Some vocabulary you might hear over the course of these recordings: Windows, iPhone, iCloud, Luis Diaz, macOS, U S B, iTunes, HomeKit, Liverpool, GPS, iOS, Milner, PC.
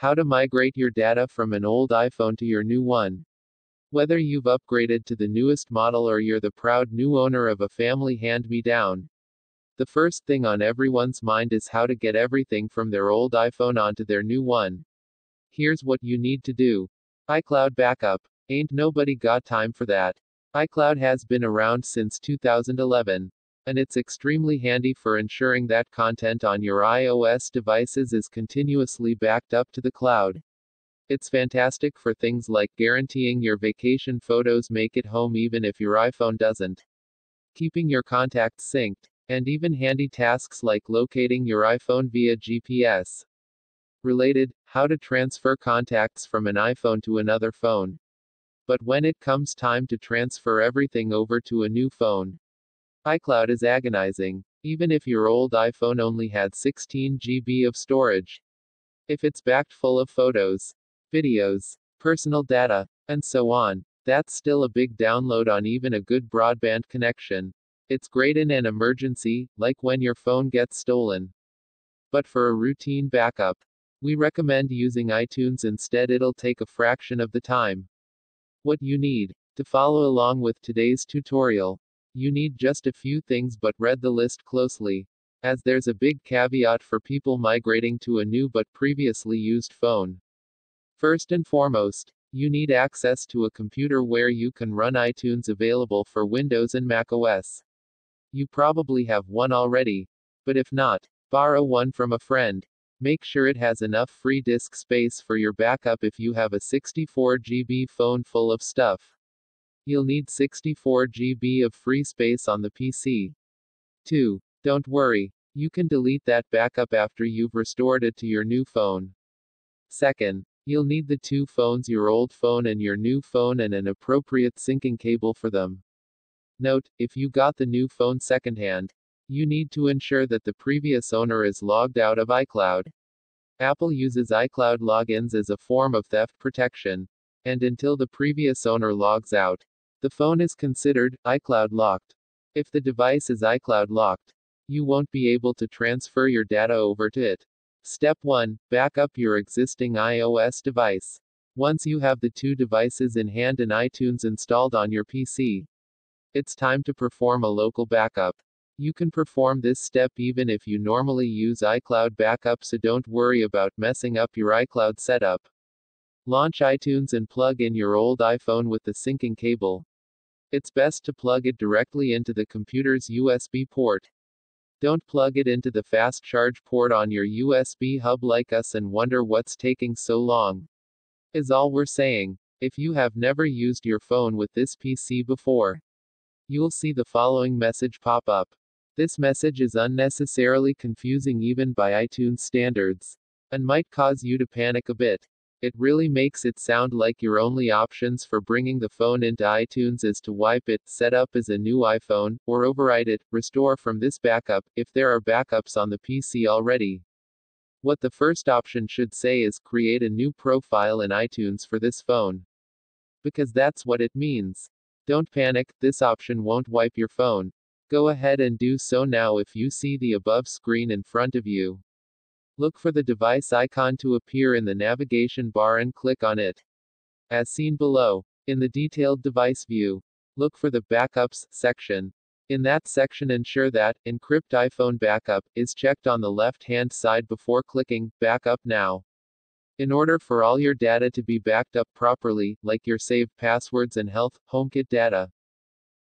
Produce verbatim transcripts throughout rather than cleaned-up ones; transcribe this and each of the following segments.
How to migrate your data from an old iPhone to your new one. Whether you've upgraded to the newest model or you're the proud new owner of a family hand-me-down, the first thing on everyone's mind is how to get everything from their old iPhone onto their new one. Here's what you need to do. iCloud backup. Ain't nobody got time for that. iCloud has been around since two thousand eleven. And it's extremely handy for ensuring that content on your iOS devices is continuously backed up to the cloud. It's fantastic for things like guaranteeing your vacation photos make it home even if your iPhone doesn't, keeping your contacts synced, and even handy tasks like locating your iPhone via G P S. Related, how to transfer contacts from an iPhone to another phone. But when it comes time to transfer everything over to a new phone, iCloud is agonizing. Even if your old iPhone only had sixteen gigabytes of storage, if it's backed full of photos, videos, personal data, and so on, that's still a big download on even a good broadband connection. It's great in an emergency, like when your phone gets stolen. But for a routine backup, we recommend using iTunes instead. It'll take a fraction of the time. What you need to follow along with today's tutorial. You need just a few things, but read the list closely, as there's a big caveat for people migrating to a new but previously used phone. First and foremost, you need access to a computer where you can run iTunes, available for Windows and macOS. You probably have one already, but if not, borrow one from a friend. Make sure it has enough free disk space for your backup if you have a sixty-four gigabyte phone full of stuff. You'll need sixty-four gigabytes of free space on the P C. two. Don't worry, you can delete that backup after you've restored it to your new phone. Second, you'll need the two phones, your old phone and your new phone, and an appropriate syncing cable for them. Note, if you got the new phone secondhand, you need to ensure that the previous owner is logged out of iCloud. Apple uses iCloud logins as a form of theft protection, and until the previous owner logs out, the phone is considered iCloud locked. If the device is iCloud locked, you won't be able to transfer your data over to it. Step one. Back up your existing iOS device. Once you have the two devices in hand and iTunes installed on your P C, it's time to perform a local backup. You can perform this step even if you normally use iCloud backup, so don't worry about messing up your iCloud setup. Launch iTunes and plug in your old iPhone with the syncing cable. It's best to plug it directly into the computer's U S B port. Don't plug it into the fast charge port on your U S B hub like us and wonder what's taking so long, is all we're saying. If you have never used your phone with this P C before, you'll see the following message pop up. This message is unnecessarily confusing even by iTunes standards, and might cause you to panic a bit. It really makes it sound like your only options for bringing the phone into iTunes is to wipe it, set up as a new iPhone, or overwrite it, restore from this backup, if there are backups on the P C already. What the first option should say is create a new profile in iTunes for this phone, because that's what it means. Don't panic, this option won't wipe your phone. Go ahead and do so now if you see the above screen in front of you. Look for the device icon to appear in the navigation bar and click on it. As seen below, in the detailed device view, look for the Backups section. In that section, ensure that Encrypt iPhone Backup is checked on the left-hand side before clicking Backup Now. In order for all your data to be backed up properly, like your saved passwords and health, HomeKit data,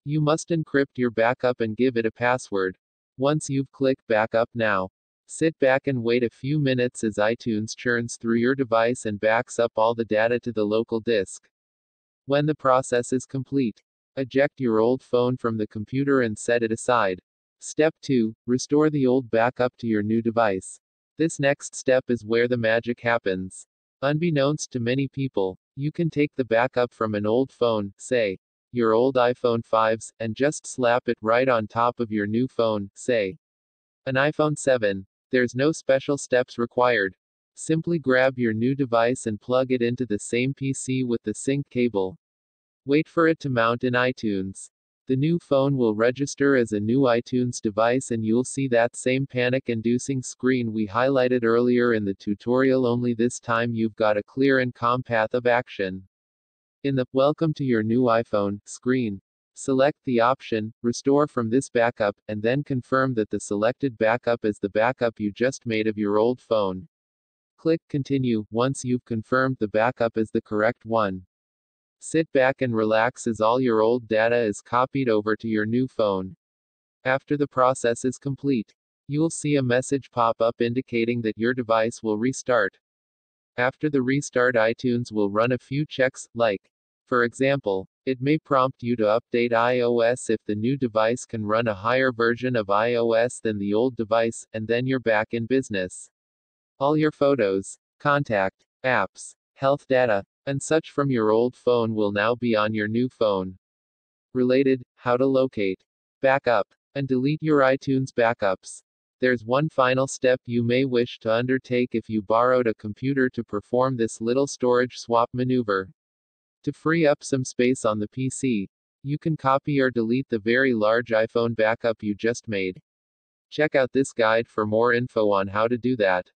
you must encrypt your backup and give it a password. Once you've clicked Backup Now, sit back and wait a few minutes as iTunes churns through your device and backs up all the data to the local disk. When the process is complete, eject your old phone from the computer and set it aside. Step two. Restore the old backup to your new device. This next step is where the magic happens. Unbeknownst to many people, you can take the backup from an old phone, say, your old iPhone fives, and just slap it right on top of your new phone, say, an iPhone seven. There's no special steps required. Simply grab your new device and plug it into the same P C with the sync cable. Wait for it to mount in iTunes. The new phone will register as a new iTunes device, and you'll see that same panic-inducing screen we highlighted earlier in the tutorial, only this time you've got a clear and calm path of action. In the Welcome to your new iPhone screen, select the option Restore from this backup, and then confirm that the selected backup is the backup you just made of your old phone. Click Continue once you've confirmed the backup is the correct one. Sit back and relax as all your old data is copied over to your new phone. After the process is complete, you'll see a message pop up indicating that your device will restart. After the restart, iTunes will run a few checks, like, for example, it may prompt you to update iOS if the new device can run a higher version of iOS than the old device, and then you're back in business. All your photos, contact, apps, health data, and such from your old phone will now be on your new phone. Related: how to locate, back up, and delete your iTunes backups. There's one final step you may wish to undertake if you borrowed a computer to perform this little storage swap maneuver. To free up some space on the P C, you can copy or delete the very large iPhone backup you just made. Check out this guide for more info on how to do that.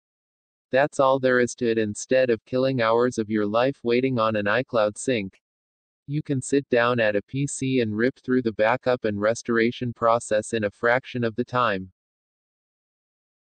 That's all there is to it. Instead of killing hours of your life waiting on an iCloud sync, you can sit down at a P C and rip through the backup and restoration process in a fraction of the time.